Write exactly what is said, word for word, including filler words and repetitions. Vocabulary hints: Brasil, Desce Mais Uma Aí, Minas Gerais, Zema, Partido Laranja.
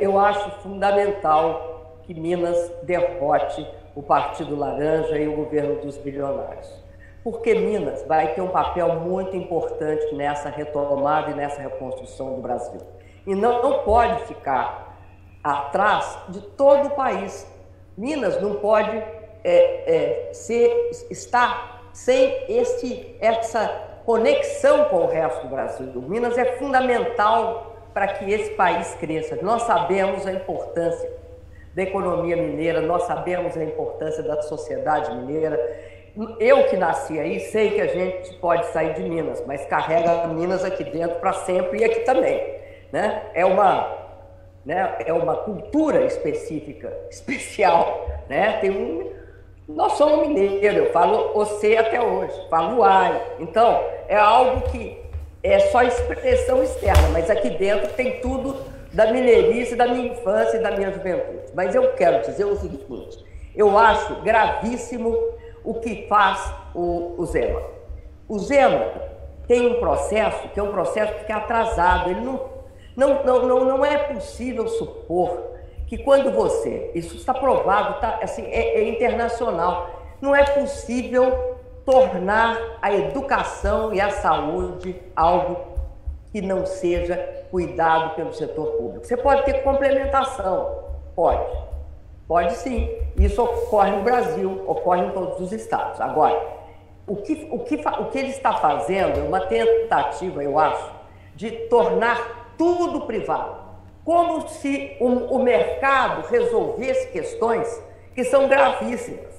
Eu acho fundamental que Minas derrote o Partido Laranja e o governo dos bilionários, porque Minas vai ter um papel muito importante nessa retomada e nessa reconstrução do Brasil. E não, não pode ficar atrás de todo o país. Minas não pode é, é, ser, estar sem este, essa conexão com o resto do Brasil. Minas é fundamental para que esse país cresça. Nós sabemos a importância da economia mineira, nós sabemos a importância da sociedade mineira. Eu que nasci aí sei que a gente pode sair de Minas, mas carrega Minas aqui dentro para sempre e aqui também, né? É uma, né? É uma cultura específica, especial, né? Tem um, nós somos mineiros. Eu falo você até hoje, falo ai. Então é algo que é só expressão externa, mas aqui dentro tem tudo da mineirice, da minha infância e da minha juventude. Mas eu quero dizer o seguinte, eu acho gravíssimo o que faz o, o Zema. O Zema tem um processo que é um processo que é atrasado. Ele não, não, não, não, não é possível supor que quando você... Isso está provado, tá, assim, é, é internacional. Não é possível tornar a educação e a saúde algo que não seja cuidado pelo setor público. Você pode ter complementação, pode, pode sim. Isso ocorre no Brasil, ocorre em todos os estados. Agora, o que, o que, o que ele está fazendo é uma tentativa, eu acho, de tornar tudo privado, como se o, o mercado resolvesse questões que são gravíssimas.